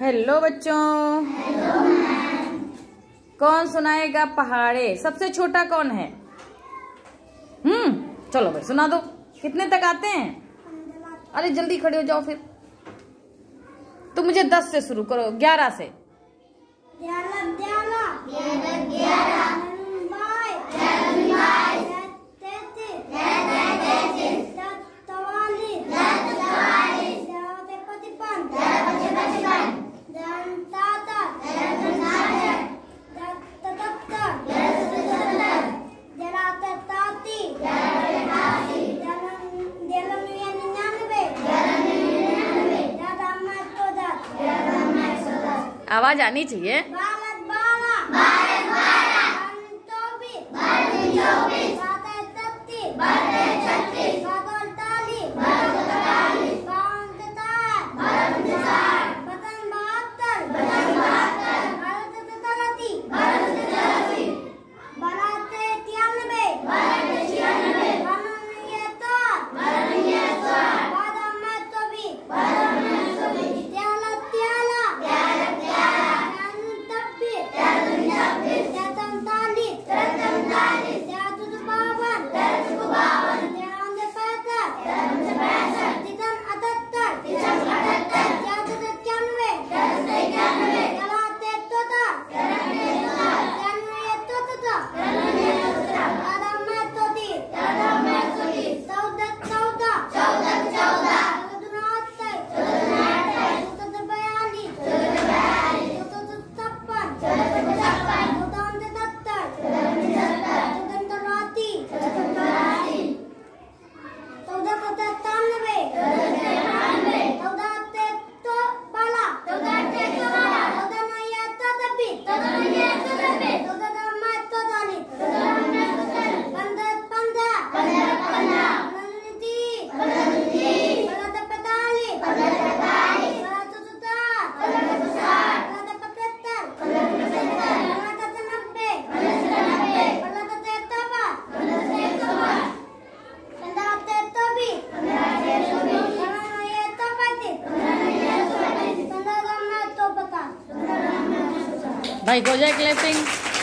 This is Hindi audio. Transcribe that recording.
हेलो बच्चों, कौन सुनाएगा पहाड़े? सबसे छोटा कौन है? चलो भाई सुना दो। कितने तक आते हैं? अरे जल्दी खड़े हो जाओ फिर। तो मुझे 10 से शुरू करो। 11 से। आवाज आनी चाहिए। भाई हो जाए क्लैपिंग।